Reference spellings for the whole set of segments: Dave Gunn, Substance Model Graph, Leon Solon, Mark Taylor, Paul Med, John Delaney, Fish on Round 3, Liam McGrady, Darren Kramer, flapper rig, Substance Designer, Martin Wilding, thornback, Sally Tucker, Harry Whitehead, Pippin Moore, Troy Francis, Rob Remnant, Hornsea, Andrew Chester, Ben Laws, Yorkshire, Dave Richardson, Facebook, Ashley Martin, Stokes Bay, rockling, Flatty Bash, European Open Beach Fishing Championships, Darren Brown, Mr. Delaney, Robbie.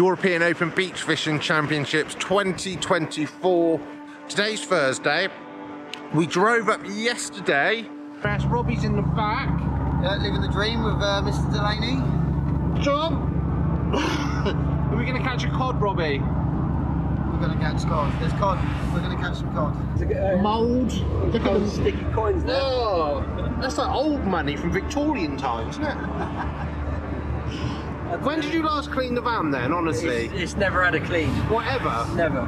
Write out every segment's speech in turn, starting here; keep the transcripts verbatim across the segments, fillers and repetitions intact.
European Open Beach Fishing Championships twenty twenty-four. Today's Thursday. We drove up yesterday. Bash Robbie's in the back. Uh, living the dream with uh, Mister Delaney. John! Are we going to catch a cod, Robbie? We're going to catch cod. There's cod. We're going to catch some cod. Mould. Look at those sticky coins there. Oh, that's like old money from Victorian times, isn't it? When did you last clean the van then, honestly? It's, it's never had a clean. Whatever? Never.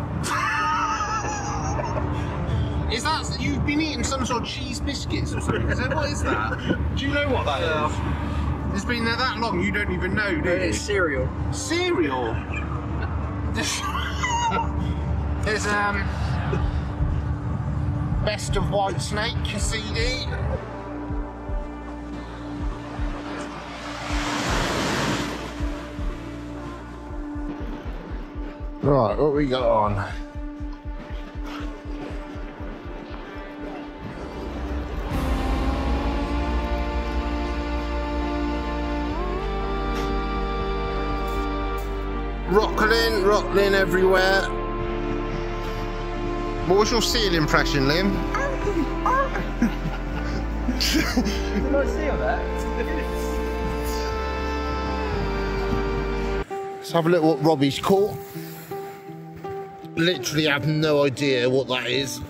Is that, you've been eating some sort of cheese biscuits or something? So what is that? Do you know what that is? Uh, it's been there that long, you don't even know, do you? It's cereal. Cereal? There's um... Best of White Snake C D. Right, what we got on? Rockling, rockling everywhere. What was your seal impression, Liam? Did I seal that? Let's have a look what Robbie's caught. Literally have no idea what that is.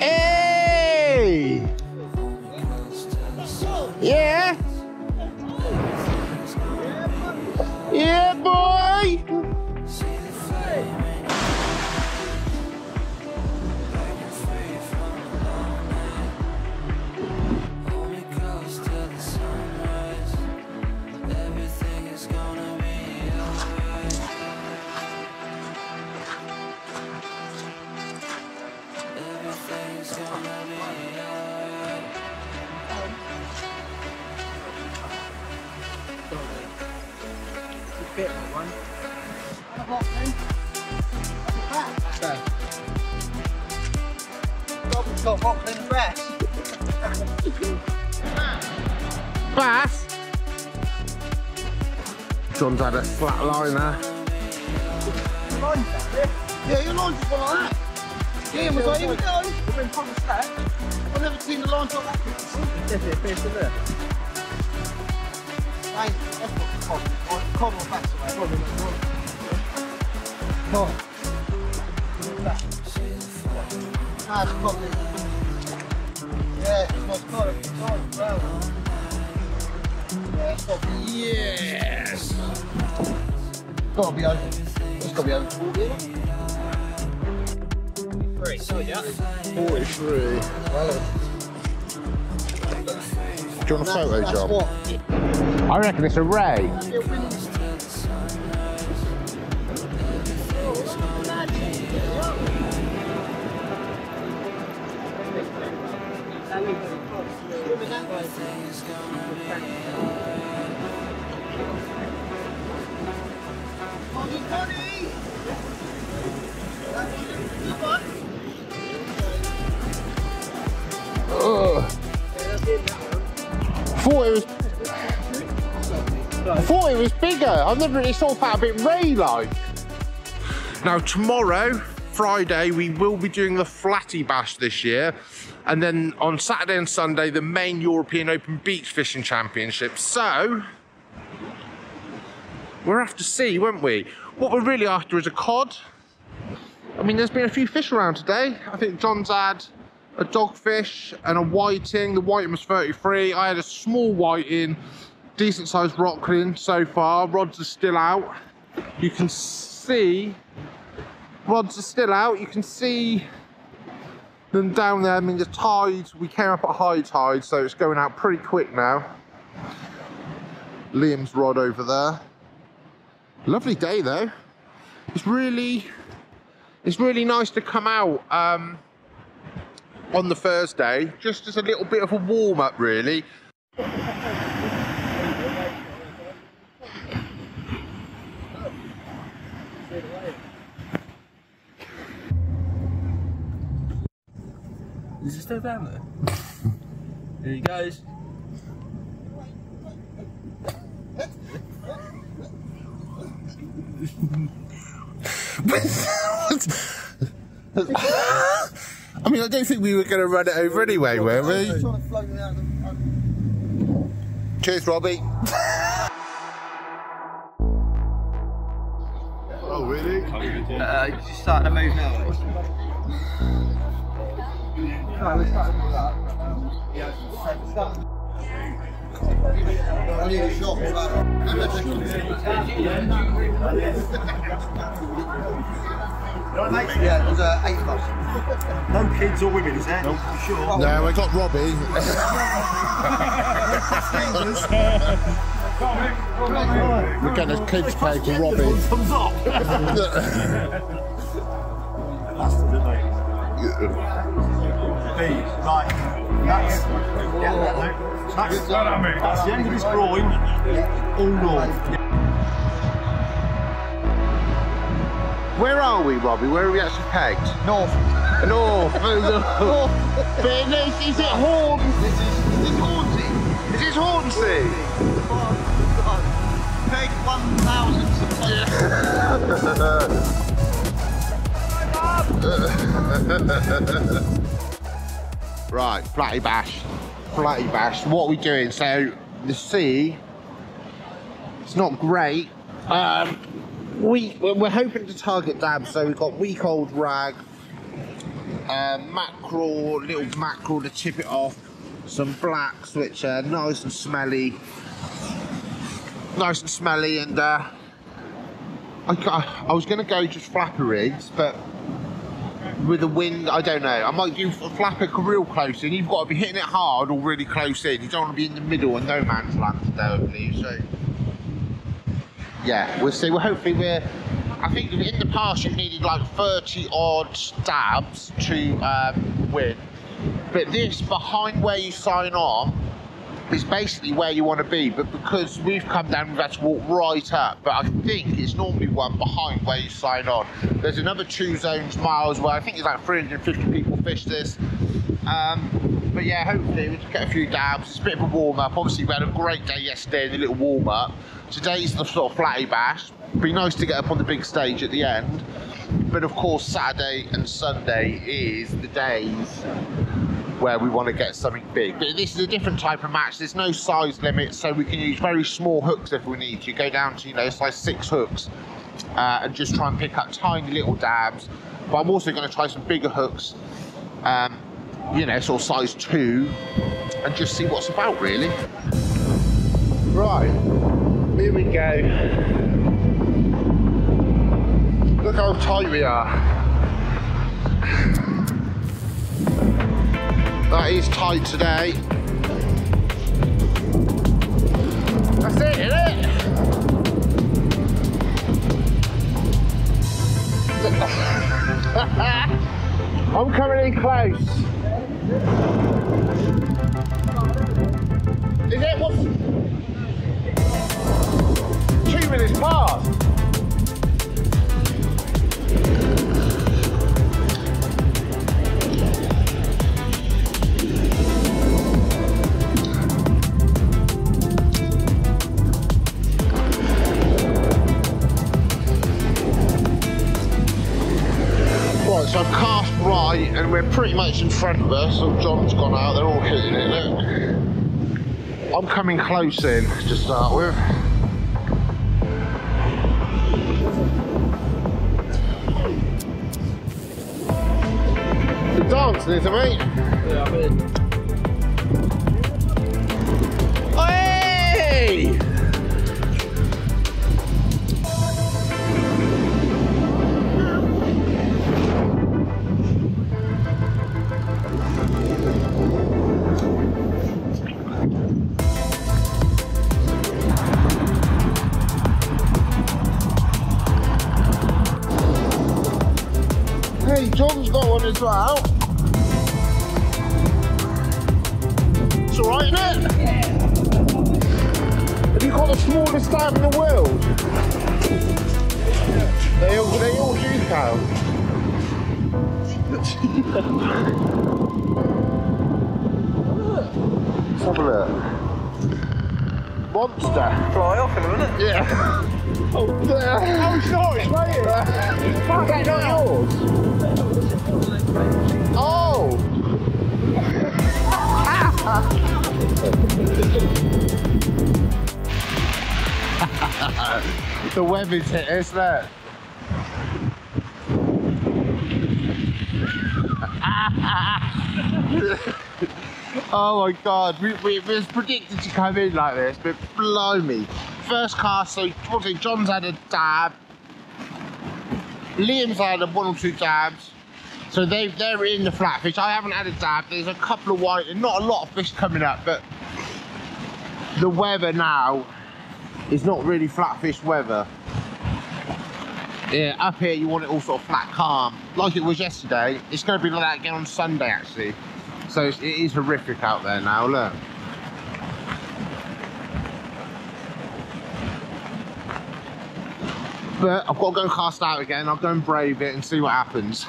Hey! Yeah! Yeah, boy! Bass. John's had a flat line there. Yeah, your line's just gone like that. Yeah, yeah, we've got even go. We've been proper slack. I've never seen the line like that before. Definitely a fish in there. Hey, that's not cod. Cod or bass away. Cod. Ah, it's cod. Yeah, it's not cod. It's cod as well. Yes! It's gotta be over. It's gotta be over forty-three. Sorry, Jack. forty-three. Wow. Do you want a photo, John? What? I reckon it's a ray. Oh. I thought it was. I thought it was bigger. I've never really saw that a bit ray like. Now tomorrow, Friday, we will be doing the Flatty Bash this year, and then on Saturday and Sunday the main European Open Beach Fishing Championships. So we're after sea, won't we? What we're really after is a cod. I mean, there's been a few fish around today. I think John's had a dogfish and a whiting. The whiting was thirty-three. I had a small whiting, decent sized rockling so far. Rods are still out. You can see, rods are still out. You can see them down there. I mean, the tide, we came up at high tide, so it's going out pretty quick now. Liam's rod over there. Lovely day though. It's really, it's really nice to come out um, on the Thursday, just as a little bit of a warm up really. straight away. Is it still down there? There he goes. I mean, I don't think we were going to run it over anyway, were we? Just trying to float it out of the... Cheers, Robbie. Oh, really? Uh, you're just starting to move now. No, we're starting to do that. I need a shot for that. Yeah, there's uh, eight of us. No kids or women, is there? No, for sure. Oh, no, I got Robbie. We're going to kids play for Robbie. Right. That's, yeah, that's, that's, that's the end of his groin, all north. Where are we, Robbie? Where are we actually pegged? North. North. North. North. Is it Horn? This is, is Hornsea. This is Hornsea. Peg one thousand. Right, Flatty Bash, Flatty Bash, what are we doing? So, the sea, it's not great. Um, we, we're hoping to target dabs, so we've got week old rag, uh, mackerel, little mackerel to chip it off, some blacks which are nice and smelly, nice and smelly, and uh, I, I, I was going to go just flapper rigs, but with the wind, I don't know. I might do a flapper real close in. You've got to be hitting it hard or really close in. You don't want to be in the middle and no man's land today, I believe. So, yeah, we'll see. Well, hopefully we're... I think in the past you've needed like thirty odd stabs to um, win. But this, behind where you sign on, is basically where you want to be. But because we've come down, we've had to walk right up. But I think it's normally one behind where you sign on. There's another two zones miles where I think there's like three hundred fifty people fish this. Um, but yeah, hopefully we'll get a few dabs. It's a bit of a warm up. Obviously we had a great day yesterday in the little warm up. Today's the sort of Flatty Bash. Be nice to get up on the big stage at the end. But of course Saturday and Sunday is the days where we want to get something big. But this is a different type of match. There's no size limit, so we can use very small hooks if we need to. Go down to, you know, size six hooks uh, and just try and pick up tiny little dabs. But I'm also going to try some bigger hooks, um, you know, sort of size two, and just see what's about, really. Right, here we go. Look how tight we are. That is tight today. That's it, isn't it? I'm coming in close. Is it? What? Two minutes past. So I've cast right, and we're pretty much in front of us. Oh, John's gone out, they're all hitting it, look. I'm coming close in, to start with. You're dancing, isn't it, mate? Yeah, I'm in. Hey! John's got one as well. It's alright, isn't it? Yeah. Have you got the smallest dam in the world? Yeah. There monster. Fly off in a minute. Yeah. Oh, there. Oh, sorry, mate. It's fucking not yours. Oh! The web is hit, isn't it? Oh my god, we, we, we was predicted to come in like this, but blow me. First cast, so John's had a dab, Liam's had a one or two dabs, so they, they're in the flatfish. I haven't had a dab, there's a couple of white, and not a lot of fish coming up, but the weather now is not really flatfish weather. Yeah, up here you want it all sort of flat, calm, like it was yesterday. It's going to be like that again on Sunday, actually. So it's, it is horrific out there now, look. But I've got to go cast out again. I'll go and brave it and see what happens.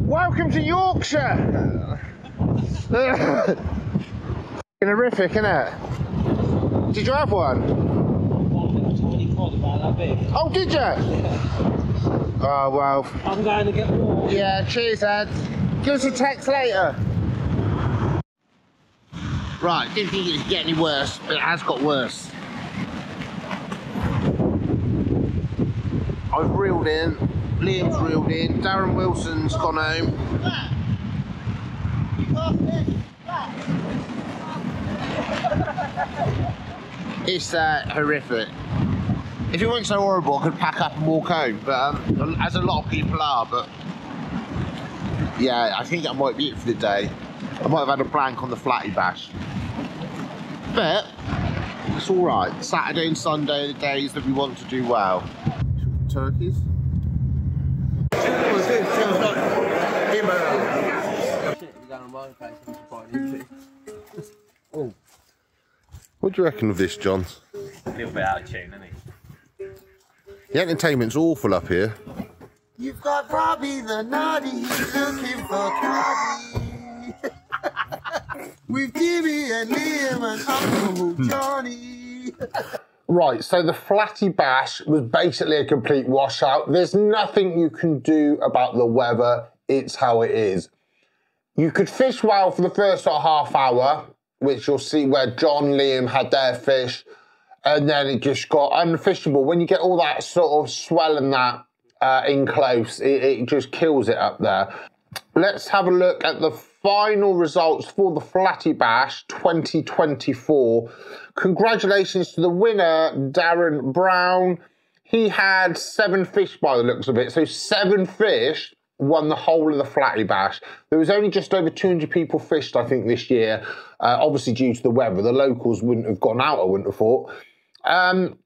Welcome to Yorkshire! Horrific, isn't it? Did you have one? About that big. Oh, did you? Yeah. Oh, well. I'm going to get more. Yeah, cheers, Ed. Give us a text later. Right, didn't think it would get any worse, but it has got worse. I've reeled in, Liam's reeled in, Darren Wilson's gone home. It's uh, horrific. If it weren't so horrible, I could pack up and walk home, but um, as a lot of people are, but yeah, I think I might be it for the day. I might have had a blank on the Flatty Bash, but it's all right. Saturday and Sunday are the days that we want to do well. Turkeys. Oh. What do you reckon of this, John? A little bit out of tune, isn't he? The entertainment's awful up here. You've got Robbie the naughty, he's looking for Robbie. With Jimmy and Liam and Uncle Johnny. Right, so the Flatty Bash was basically a complete washout. There's nothing you can do about the weather. It's how it is. You could fish well for the first sort of half hour, which you'll see where John, Liam had their fish. And then it just got unfishable. When you get all that sort of swell and that uh, in close, it, it just kills it up there. Let's have a look at the final results for the Flatty Bash twenty twenty-four. Congratulations to the winner, Darren Brown. He had seven fish by the looks of it. So seven fish won the whole of the Flatty Bash. There was only just over two hundred people fished, I think, this year. Uh, obviously, due to the weather, the locals wouldn't have gone out, I wouldn't have thought. Um,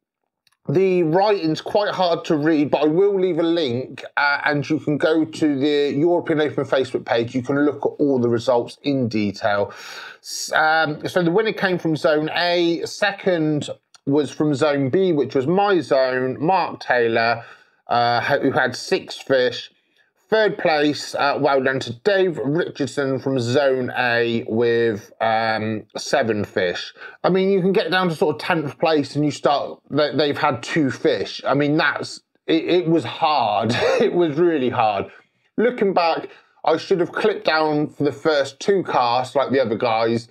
the writing's quite hard to read, but I will leave a link uh, and you can go to the European Open Facebook page. You can look at all the results in detail. Um, so the winner came from Zone A. Second was from Zone B, which was my zone, Mark Taylor, uh, who had six fish. Third place, uh, well done to Dave Richardson from Zone A with um, seven fish. I mean, you can get down to sort of tenth place and you start, they've had two fish. I mean, that's, it, it was hard. It was really hard. Looking back, I should have clipped down for the first two casts like the other guys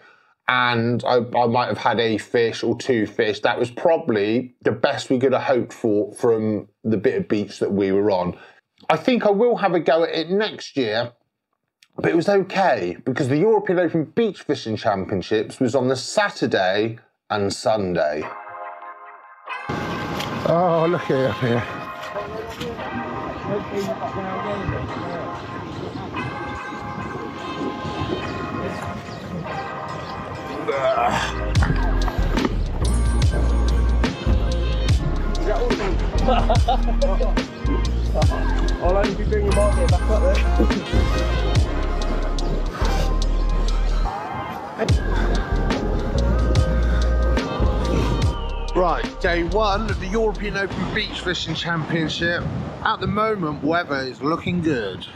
and I, I might have had a fish or two fish. That was probably the best we could have hoped for from the bit of beach that we were on. I think I will have a go at it next year, but it was okay because the European Open Beach Fishing Championships was on the Saturday and Sunday. Oh, look at it up here. I'll only be bringing my gear back up there. Right, day one of the European Open Beach Fishing Championship. At the moment, weather is looking good.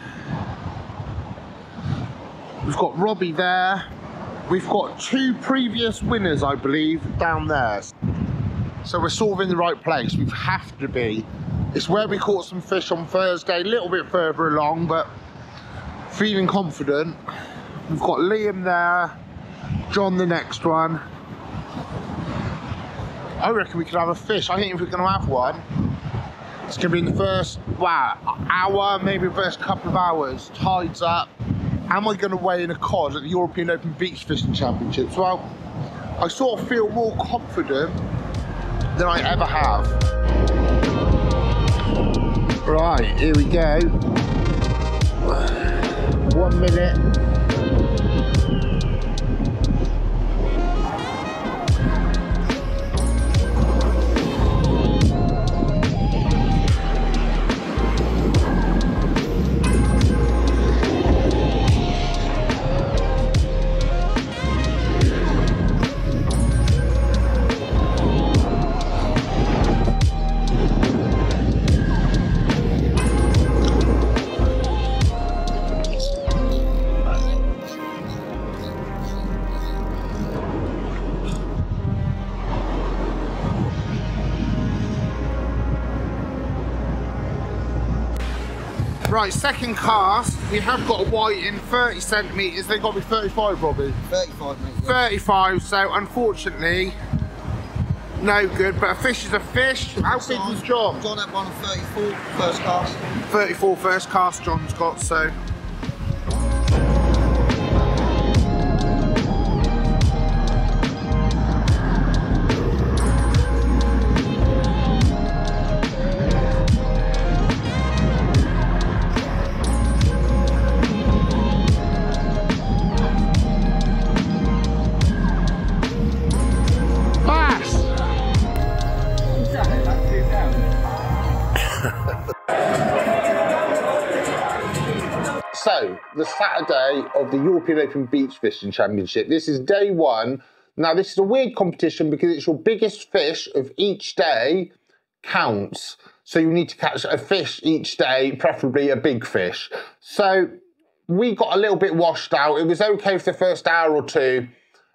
We've got Robbie there. We've got two previous winners, I believe, down there. So we're sort of in the right place. We have to be. It's where we caught some fish on Thursday, a little bit further along, but feeling confident. We've got Liam there, John the next one. I reckon we could have a fish. I think if we're going to have one, it's going to be in the first, wow, hour, maybe first couple of hours. Tide's up. Am I going to weigh in a cod at the European Open Beach Fishing Championships? Well, I sort of feel more confident than I ever have. Right, here we go. One minute. Right, second cast, we have got a white in thirty centimetres, they've got to be thirty-five, Robbie. thirty-five, mate. Yeah. thirty-five, so unfortunately, no good, but a fish is a fish. How big was John? John had one on thirty-four, first cast. thirty-four, first cast, John's got, so. The Saturday of the European Open Beach Fishing Championship. This is day one. Now, this is a weird competition because it's your biggest fish of each day counts. So you need to catch a fish each day, preferably a big fish. So we got a little bit washed out. It was okay for the first hour or two.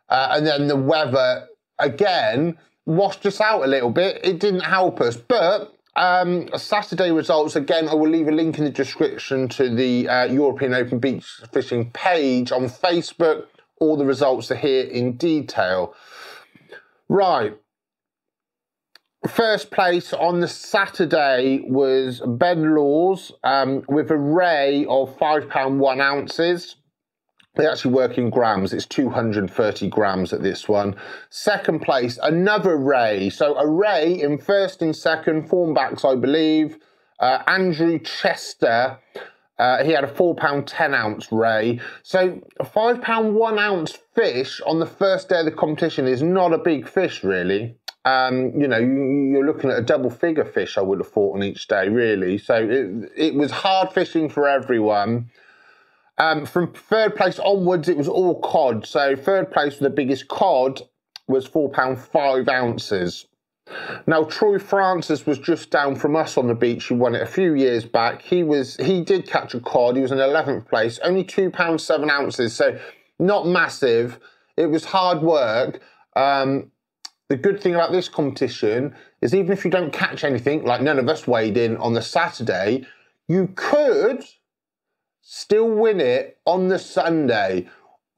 Uh, and then the weather, again, washed us out a little bit. It didn't help us, but Um, Saturday results, again, I will leave a link in the description to the uh, European Open Beach Fishing page on Facebook. All the results are here in detail. Right. First place on the Saturday was Ben Laws um, with a ray of five pound one ounces. They actually work in grams. It's two hundred thirty grams at this one. Second place, another ray. So a ray in first and second, formbacks, I believe. Uh, Andrew Chester, uh, he had a four pound ten ounce ray. So a five pound one ounce fish on the first day of the competition is not a big fish, really. Um, you know, you're looking at a double figure fish, I would have thought, on each day, really. So it, it was hard fishing for everyone. Um, from third place onwards, it was all cod. So third place with the biggest cod was four pound five ounces. Now, Troy Francis was just down from us on the beach, who won it a few years back. He was he did catch a cod. He was in eleventh place, only two pound seven ounces. So not massive. It was hard work. Um, the good thing about this competition is even if you don't catch anything, like none of us weighed in on the Saturday, you could still win it on the Sunday.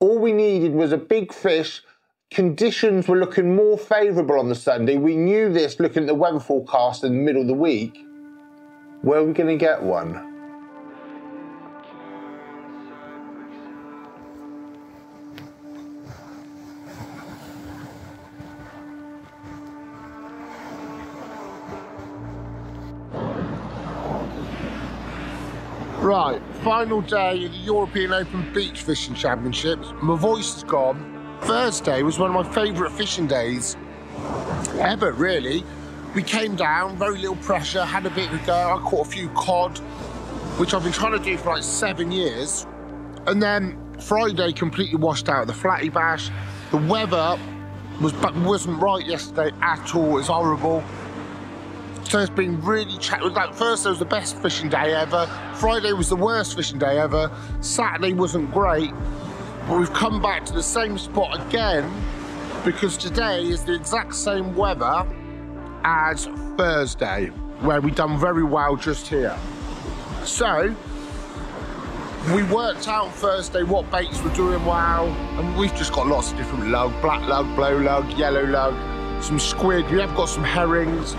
All we needed was a big fish. Conditions were looking more favourable on the Sunday. We knew this looking at the weather forecast in the middle of the week. Where are we going to get one? Right, final day of the European Open Beach Fishing Championships. My voice is gone. Thursday was one of my favourite fishing days ever, really. We came down, very little pressure, had a bit of a go. I caught a few cod, which I've been trying to do for like seven years. And then Friday completely washed out, the Flatty Bash. The weather was, wasn't right yesterday at all, it's horrible. So it's been really challenging. Like Thursday was the best fishing day ever. Friday was the worst fishing day ever. Saturday wasn't great. But we've come back to the same spot again because today is the exact same weather as Thursday, where we done very well just here. So we worked out Thursday what baits were doing well, and we've just got lots of different lug, black lug, blow lug, yellow lug, some squid, we have got some herrings.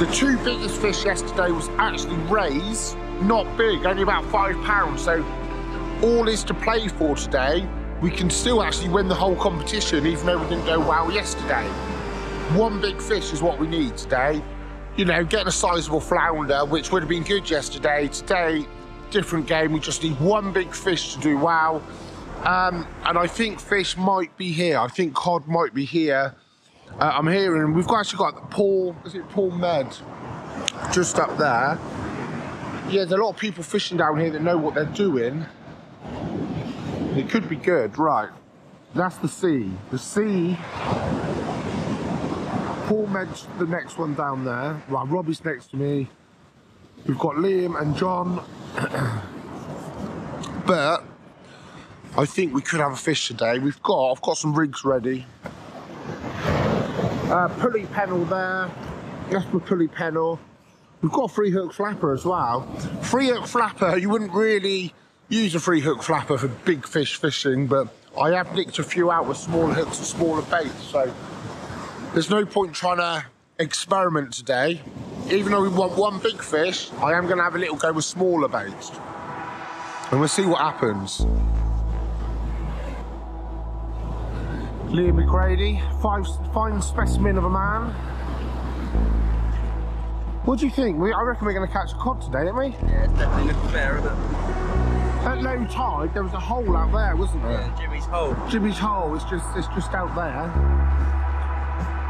The two biggest fish yesterday was actually rays, not big, only about five pounds. So all is to play for today. We can still actually win the whole competition, even though we didn't go well yesterday. One big fish is what we need today. You know, getting a sizable flounder, which would have been good yesterday. Today, different game, we just need one big fish to do well. Um, and I think fish might be here. I think cod might be here. Uh, I'm hearing, we've actually got the Paul, is it Paul Med? Just up there. Yeah, there's a lot of people fishing down here that know what they're doing. It could be good, right. That's the sea. The sea. Paul Med's the next one down there. Right, Robbie's next to me. We've got Liam and John. But I think we could have a fish today. We've got, I've got some rigs ready. Uh, pulley panel there. That's my pulley panel. We've got a free hook flapper as well. Free hook flapper, you wouldn't really use a free hook flapper for big fish fishing, but I have nicked a few out with smaller hooks and smaller baits, so there's no point trying to experiment today. Even though we want one big fish, I am going to have a little go with smaller baits. And we'll see what happens. Liam McGrady, five, fine specimen of a man. What do you think? We, I reckon we're going to catch a cod today, don't we? Yeah, it's definitely looking better, isn't it? At low tide, there was a hole out there, wasn't there? Yeah, Jimmy's hole. Jimmy's hole, it's just, it's just out there.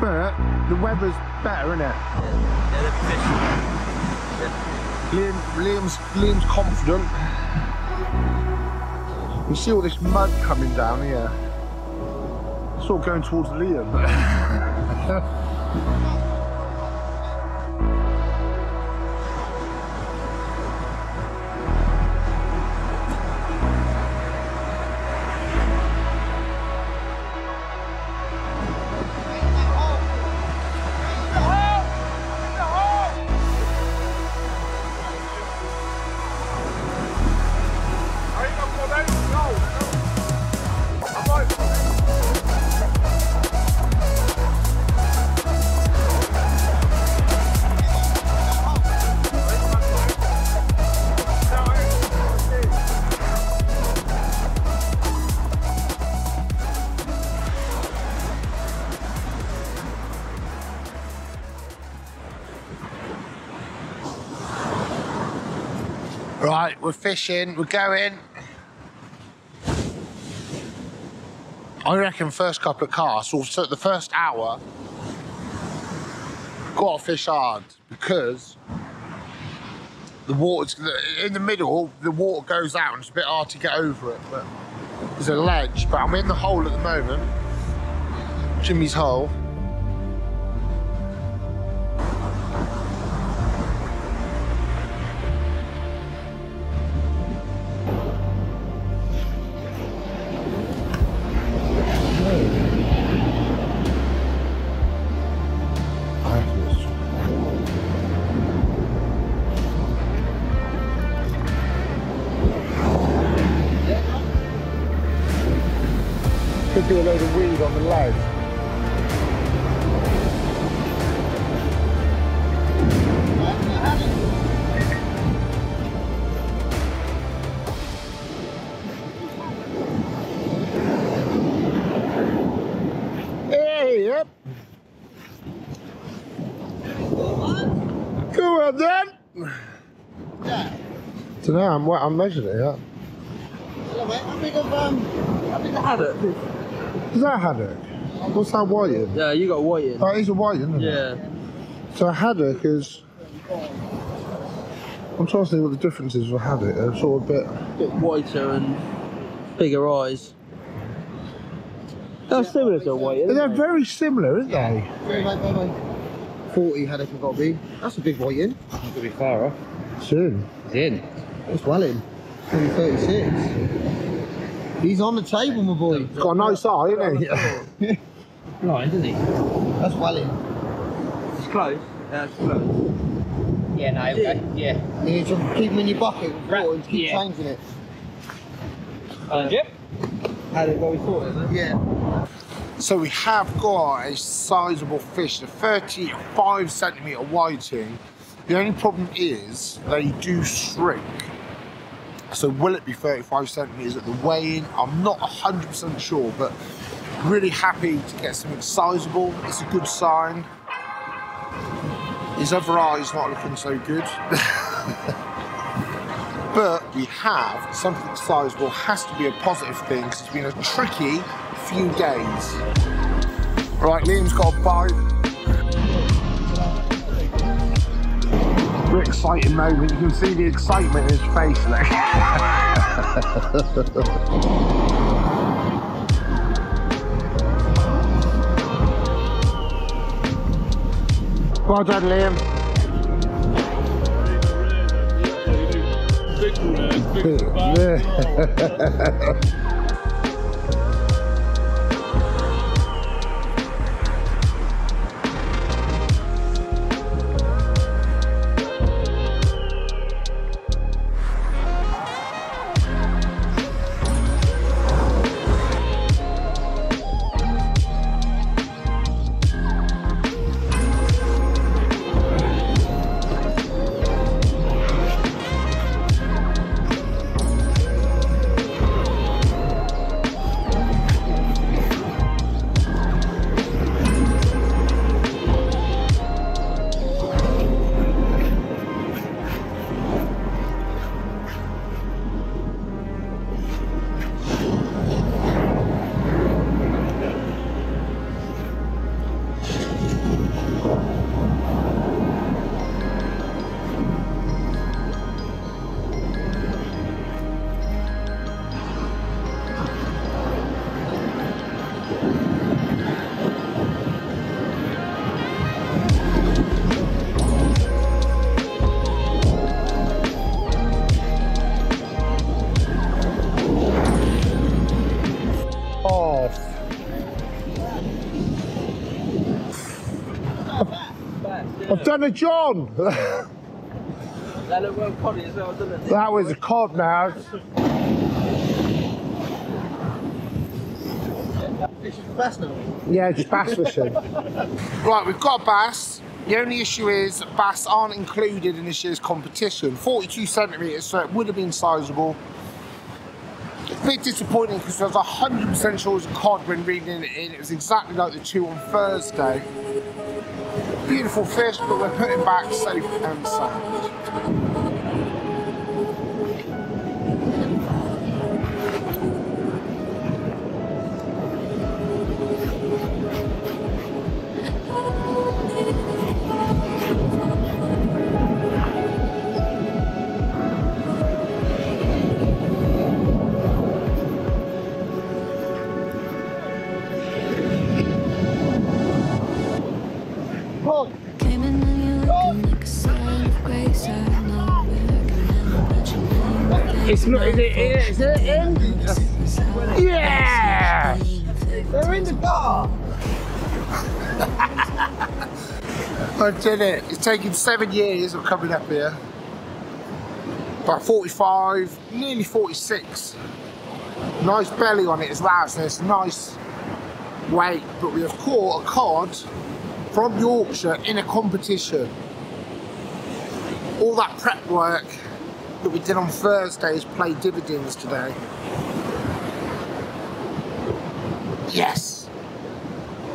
But the weather's better, isn't it? Yeah, yeah, yeah. Liam, Liam's, Liam's confident. You see all this mud coming down here. It's all going towards Liam. Right, we're fishing, we're going. I reckon first couple of casts, or so the first hour, got to fish hard because the water's, in the middle, the water goes out and it's a bit hard to get over it, but there's a ledge, but I'm in the hole at the moment, Jimmy's hole. Do a load of weed on the ledge. Hey, yep. Go on then. Yeah. So now I'm I'm measuring it. Yeah. How big of um? How big the haddock? Is that a haddock? What's that white in? Yeah, you got a white in. That is a white, isn't it? Yeah. So a haddock is... I'm trying to see what the difference is with a haddock. They're sort of a bit... A bit whiter and bigger eyes. They're similar to a white, isn't They're they? very similar, aren't yeah. they? Like forty haddock have got to be. That's a big white in. It's going to be far off. Soon. It's in. It's well in. It's only thirty-six. He's on the table, my boy. He's got no side, isn't he? Right, isn't he? That's well in. It's close. Yeah, it's close. Yeah, no, okay. Yeah. yeah. You need to keep him in your bucket before and keep yeah. changing it. Uh, Jim? How did it go before, isn't it? Yeah. So we have got a sizable fish, a thirty-five centimetre whiting. The only problem is they do shrink. So will it be thirty-five centimetres at the weigh-in? I'm not one hundred percent sure, but really happy to get something sizable. It's a good sign. His other eye's not looking so good. But we have something sizable. Has to be a positive thing because it's been a tricky few days. Right, Liam's got a bite. We're excited moment. You can see the excitement in his face there. Well done, Liam. Done a John. That looked well coddy as well, didn't it? That was a cod now. Fish for bass now. Yeah, just bass fishing. Right, we've got bass. The only issue is bass aren't included in this year's competition. forty-two centimetres, so it would have been sizeable. A bit disappointing because I was one hundred percent sure it was a cod when reading it in. It was exactly like the two on Thursday. Beautiful fish, but we're putting back safe and sound. Not, is it in? Is it in? Yeah! They're in the car! I did it. It's taken seven years of coming up here. About forty-five, nearly forty-six. Nice belly on it as well, so it's nice weight. But we have caught a cod from Yorkshire in a competition. All that prep work that we did on Thursday is play dividends today. Yes!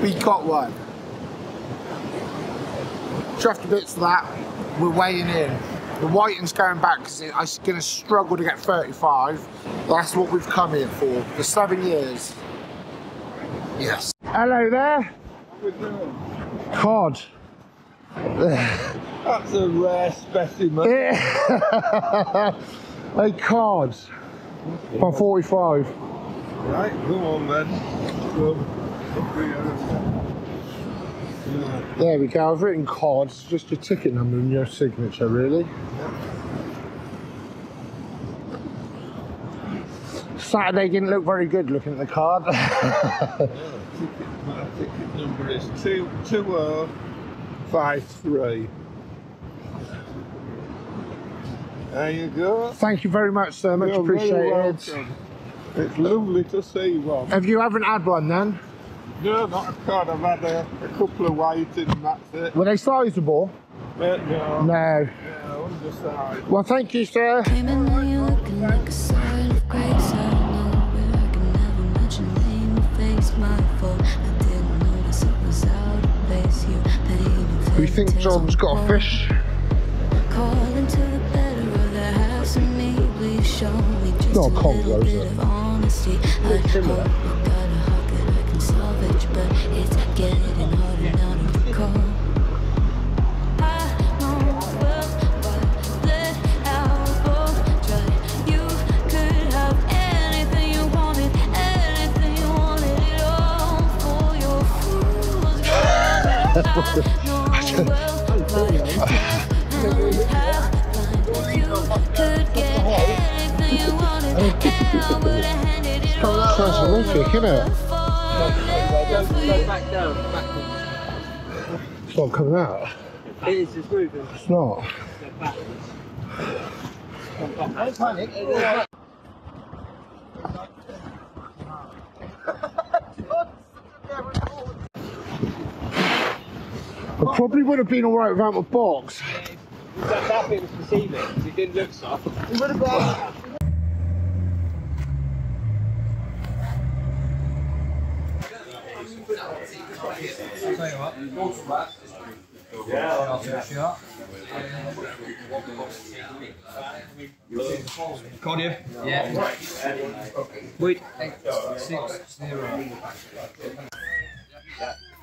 We got one. Chuffed a bit to that. We're weighing in. The whiting's going back because I'm going to struggle to get thirty-five. That's what we've come here for, for seven years. Yes. Hello there. Cod. That's a rare specimen. Yeah. A cod by forty-five. Right, come on then. Well, there we go. I've written cod, it's just a ticket number in your signature, really. Saturday didn't look very good looking at the card. Yeah, ticket, my ticket number is two oh five three. There you go. Thank you very much, sir. Much You're appreciated. Very it's lovely to see one. Have you haven't had one then? No, not a card. I've had a, a couple of waiting and that's it. Were they sizable? No. No. No. Yeah, undersized. Well, thank you, sir. We think John's got a fish. Not a cod though, is it? It's similar. Terrific, isn't it? Go back down, backwards. It's not coming out. It is, it's moving. It's not. Go backwards. Don't panic. I probably would have been alright without my box. That happened was deceiving because it didn't look soft. It would have gone. Cod here? Yeah. Wait. eight six zero.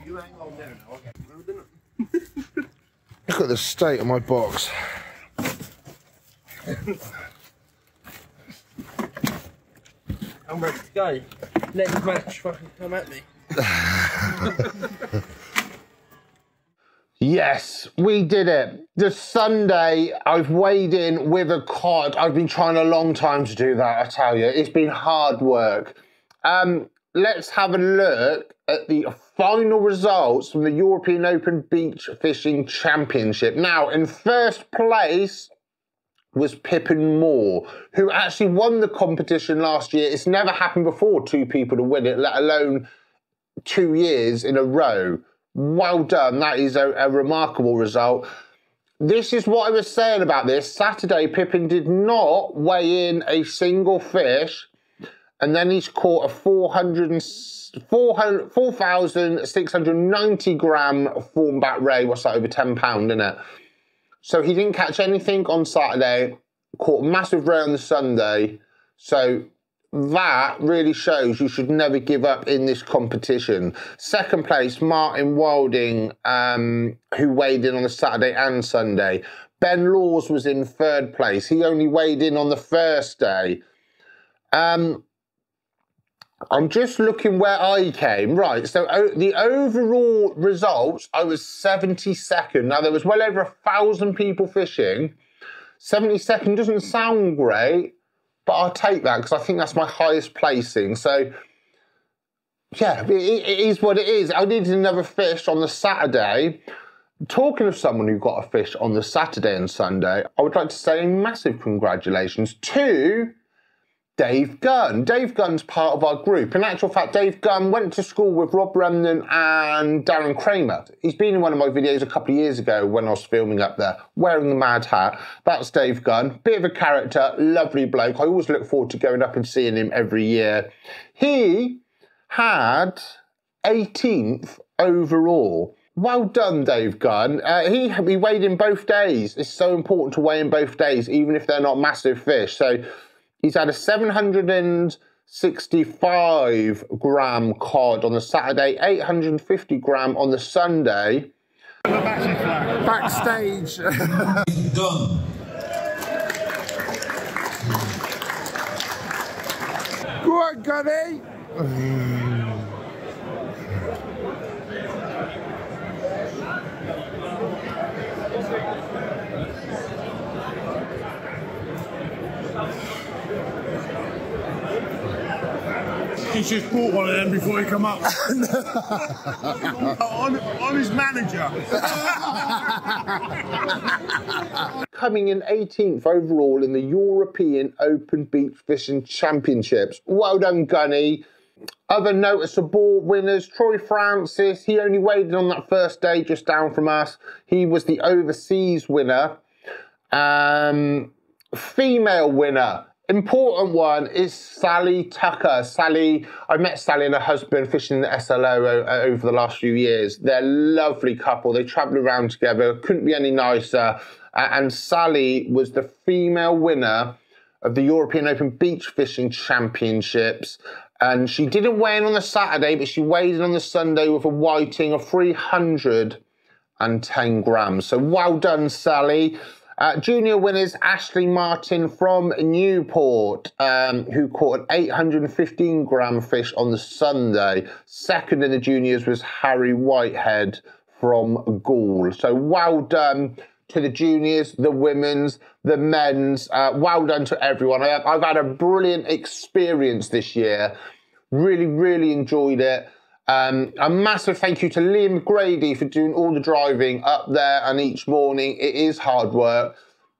You hang on there now, okay. Look at the state of my box. I'm ready to go. Let the match fucking come at me. Yes, we did it. This Sunday, I've weighed in with a cod. I've been trying a long time to do that, I tell you. It's been hard work. Um, let's have a look at the final results from the European Open Beach Fishing Championship. Now, in first place was Pippin Moore, who actually won the competition last year. It's never happened before, two people to win it, let alone two years in a row. Well done, that is a, a remarkable result. This is what I was saying about this. Saturday, Pippin did not weigh in a single fish, and then he's caught a four thousand six hundred ninety gram thornback ray. What's that, over ten pound, isn't it? So he didn't catch anything on Saturday, caught a massive ray on the Sunday. So that really shows you should never give up in this competition. Second place, Martin Wilding, um, who weighed in on the Saturday and Sunday. Ben Laws was in third place. He only weighed in on the first day. Um, I'm just looking where I came. Right, so the overall results, I was seventy-second. Now, there was well over a thousand people fishing. seventy-second doesn't sound great, but I'll take that because I think that's my highest placing. So, yeah, it, it is what it is. I needed another fish on the Saturday. Talking of someone who got a fish on the Saturday and Sunday, I would like to say a massive congratulations to Dave Gunn. Dave Gunn's part of our group. In actual fact, Dave Gunn went to school with Rob Remnant and Darren Kramer. He's been in one of my videos a couple of years ago when I was filming up there, wearing the mad hat. That's Dave Gunn. Bit of a character, lovely bloke. I always look forward to going up and seeing him every year. He had eighteenth overall. Well done, Dave Gunn. Uh, he, he weighed in both days. It's so important to weigh in both days, even if they're not massive fish. So he's had a seven hundred sixty-five gram cod on the Saturday, eight hundred fifty gram on the Sunday. Backstage. Done. Go on, Gunny. He's just bought one of them before he come up. I'm, I'm his manager. Coming in eighteenth overall in the European Open Beach Fishing Championships. Well done, Gunny. Other noticeable winners, Troy Francis, he only waded on that first day just down from us. He was the overseas winner. Um, female winner, important one, is Sally Tucker. Sally, I met Sally and her husband fishing the S L O over the last few years. They're a lovely couple. They travel around together. Couldn't be any nicer. And Sally was the female winner of the European Open Beach Fishing Championships. And she didn't weigh in on the Saturday, but she weighed in on the Sunday with a whiting of three hundred and ten grams. So well done, Sally. Uh, junior winners, Ashley Martin from Newport, um, who caught an eight hundred and fifteen gram fish on the Sunday. Second in the juniors was Harry Whitehead from Gaul. So well done to the juniors, the women's, the men's. Uh, well done to everyone. I, I've had a brilliant experience this year. Really, really enjoyed it. Um, a massive thank you to Liam McGrady for doing all the driving up there and each morning. It is hard work.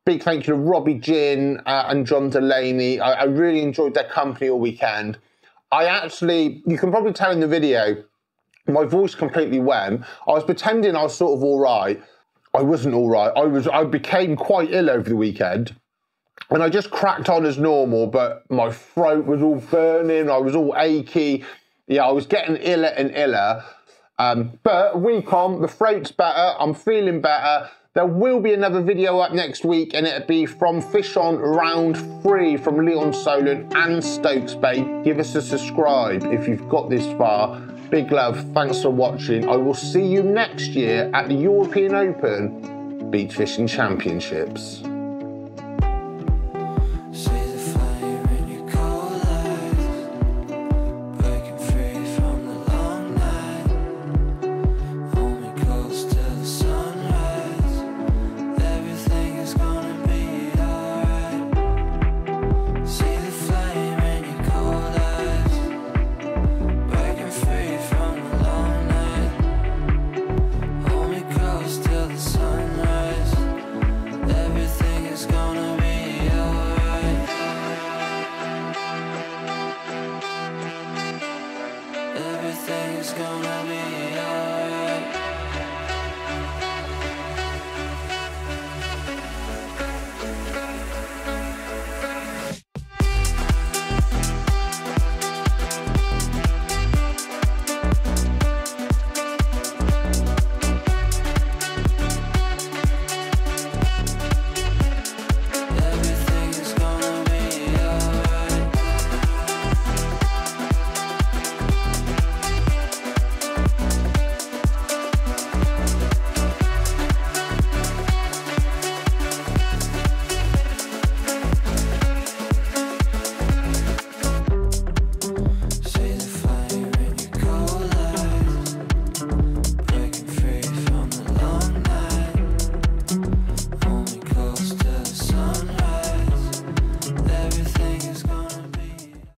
Big thank you to Robbie Ginn uh, and John Delaney. I, I really enjoyed their company all weekend. I actually, you can probably tell in the video, my voice completely went. I was pretending I was sort of all right. I wasn't all right. I was. I became quite ill over the weekend, and I just cracked on as normal. But my throat was all burning. I was all achy. Yeah, I was getting iller and iller. Um, but week on, the throat's better. I'm feeling better. There will be another video up next week, and it'll be from Fish on Round three from Leon Solon and Stokes Bay. Give us a subscribe if you've got this far. Big love, thanks for watching. I will see you next year at the European Open Beach Fishing Championships.